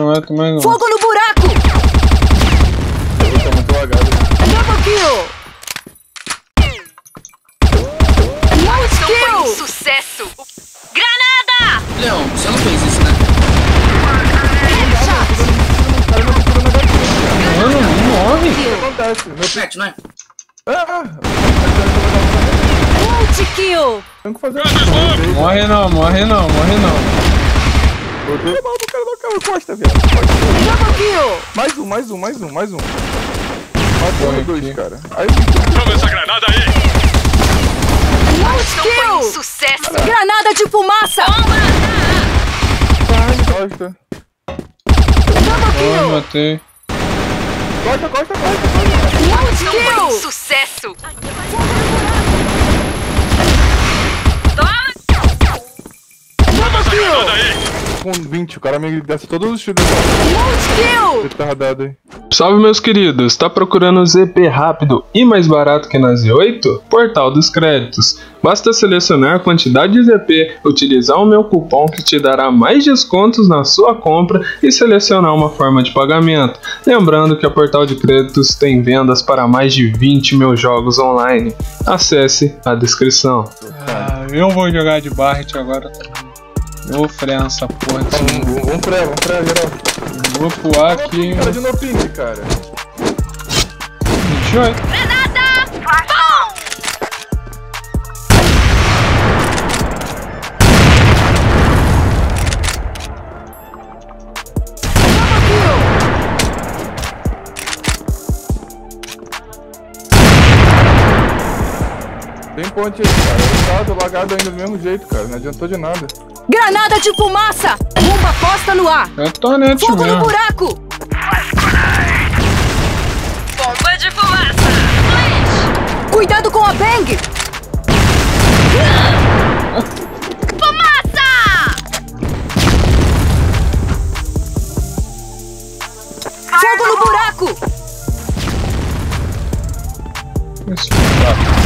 Não mato mais não. Fogo no buraco! Eu tô muito lagado. Double kill! Não kill! Foi um sucesso! Granada! Leon, você não fez isso, né? Mano, não morre! O que acontece? Meu pet, não é? Kill! Morre não. Eu tô mal do cara do carro, costa, velho. Mais um. Matou dois, cara. Aí joga essa granada aí! Não kill! Sucesso! Granada de fumaça! Costa! Double kill! Matei! Costa! Não kill! Sucesso! Com 20, o cara me desce todos os tiros. Retardado aí. Salve meus queridos, tá procurando ZP rápido e mais barato que na Z8? Portal dos Créditos. Basta selecionar a quantidade de ZP, utilizar o meu cupom que te dará mais descontos na sua compra e selecionar uma forma de pagamento. Lembrando que a Portal de Créditos tem vendas para mais de 20 mil jogos online. Acesse a descrição. Ah, eu vou jogar de Barrett agora. Ô Franz, essa porra de... Vamos pra geral. Vou pular aqui... Cara de no ping, cara. 28. Granada! Bom! Tem ponte aí, cara. Eu tava lagado ainda do mesmo jeito, cara. Não adiantou de nada. Granada de fumaça! Bomba posta no ar! Detonante fogo mesmo. No buraco! Bomba de fumaça! Please. Cuidado com a Bang! Fumaça! Fogo no buraco! Esse buraco.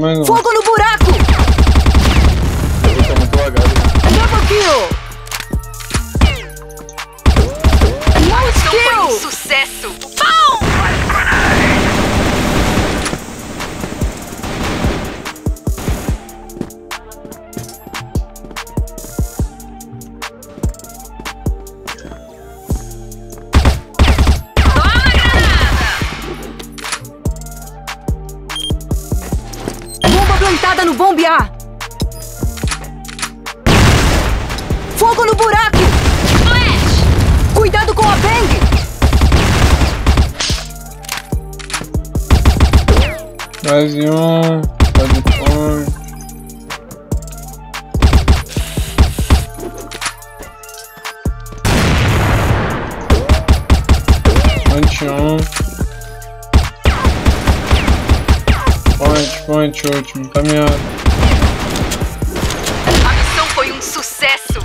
Mais um. Fogo no buraco! Eu tô muito lagado. Double kill! Não kill! Sucesso! Bom! No bombear. Fogo no buraco. Flash. Cuidado com a Bang. Mais um. Último, caminhando. A missão foi um sucesso.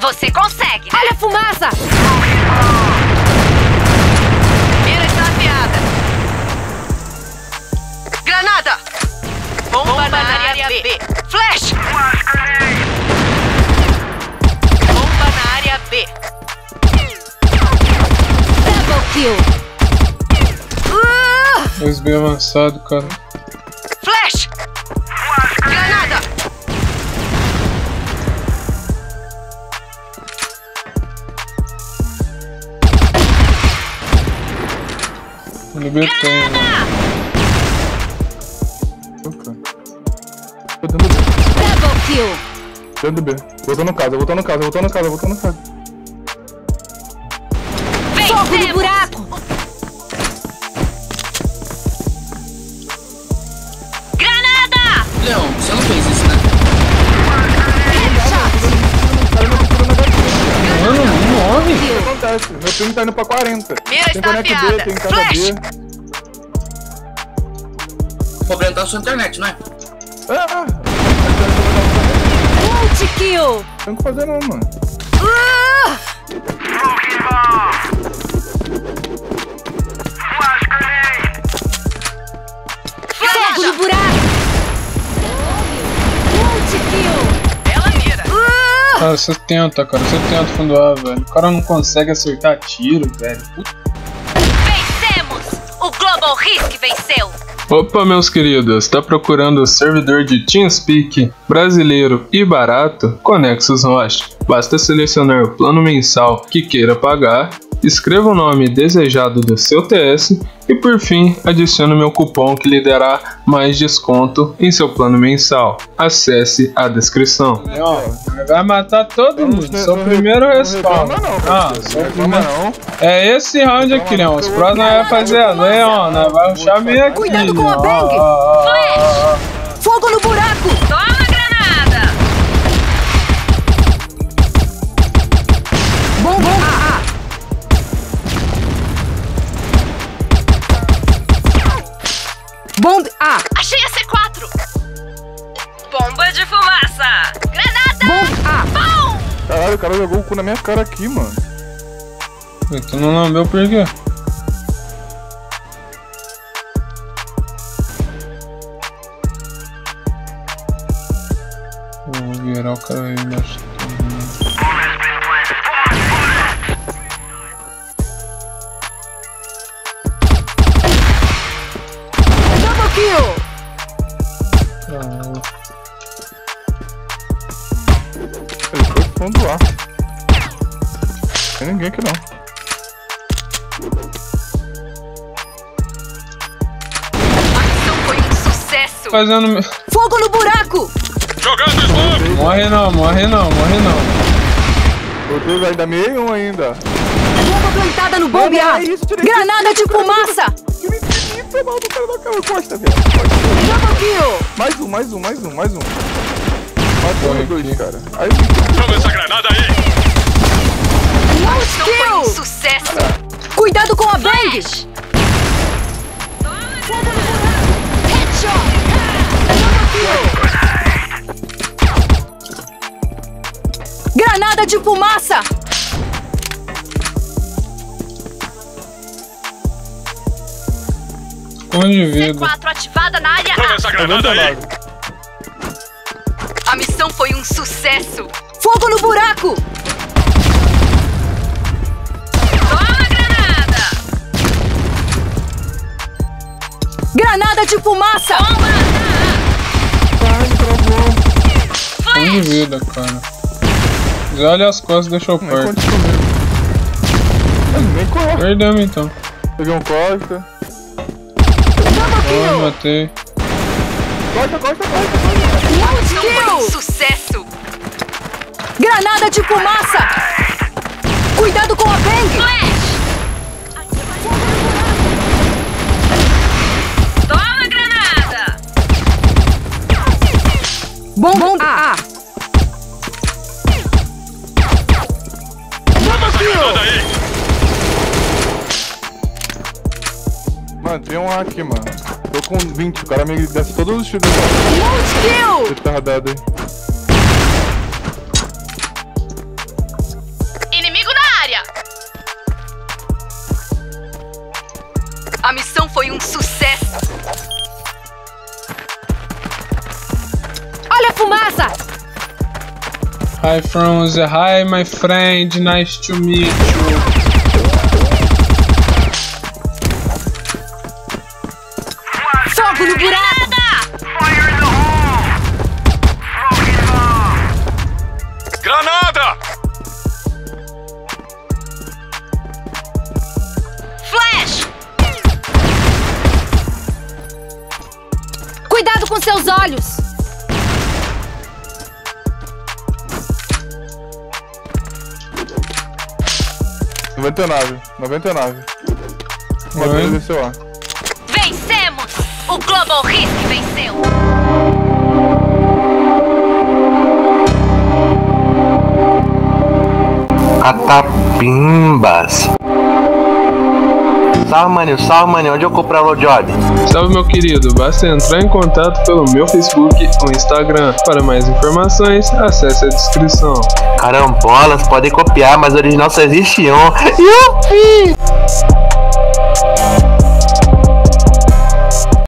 Você consegue, né? Olha a fumaça! Mira está afiada. Granada! Bomba na área B. Flash! Bomba na área B. Double kill. 2B avançado, cara. Flash! Granada! Libertei, mano. Tô dando B. Double kill! Dando B. Voltando no casa. Fogo no buraco! Você não fez isso, né? Mano, não morre! O que acontece? Meu time tá indo pra 40. Tem conecto B, tem casa B. O problema tá na sua internet, não é? kill. Tem que fazer não, mano. Fogo no buraco. Cara, você tenta, fundo A, velho. O cara não consegue acertar tiro, velho. Vencemos! O Global Risk venceu! Opa, meus queridos, tá procurando o servidor de TeamSpeak brasileiro e barato? ConexusHost. Basta selecionar o plano mensal que queira pagar, escreva o nome desejado do seu TS e, por fim, adicione meu cupom que lhe dará mais desconto em seu plano mensal. Acesse a descrição. Vai matar todo mundo, sou o primeiro respawn. É esse round aqui, Leon. Os próximos nós vamos fazer a Leon, nós vamos achar meio aqui. Cuidado com a Bang! Flash! Fogo no buraco! Toma, granada! Bom! Bomba A! Achei a C4! Bomba de fumaça! Granada! Bomba A! Bom! Caralho, o cara jogou o cu na minha cara aqui, mano. Tu não lambeu por quê? Vou virar o cara aí embaixo. Tem ninguém aqui não. A ação foi um sucesso. Fazendo... Fogo no buraco! Jogando smoke! Morre não. Meu Deus, ainda meio ainda. Bomba plantada no bombe A. Granada de fumaça! Que mentira, mal do cara da cara costa, velho. Double kill! Mais um. Matou dois, cara. Aí, joga essa granada aí! Não foi um sucesso! Cuidado com a Bang! Headshot! Granada de fumaça! C4 ativada na área A! Essa granada aí. A missão foi um sucesso! Fogo no buraco! Granada de fumaça! Ai, travou. Tô de vida, cara. Já olha as costas, deixa eu perto. Perdemos então. Peguei um corta. Oh, matei. Corta. Sucesso! Granada de fumaça! Cuidado com a Bang! Flash. Bomba A! Mano, tem um A aqui, mano. Tô com 20, o cara me desce todos os tiros. Multi-kill! Retardado, hein? Inimigo na área! A missão foi um sucesso! Fumaça! Hi, Franz. Hi, my friend. Nice to meet you. Fogo no buraco! Fire in the hole! Granada! Flash! Cuidado com seus olhos! R$99. Matei do seu A. Vencemos! O Global Risk venceu! Atapimbas! Salve, maninho, onde eu compro a Elojob? Salve, meu querido, basta entrar em contato pelo meu Facebook ou Instagram. Para mais informações, acesse a descrição. Carambolas, podem copiar, mas original só existe um. Yupi!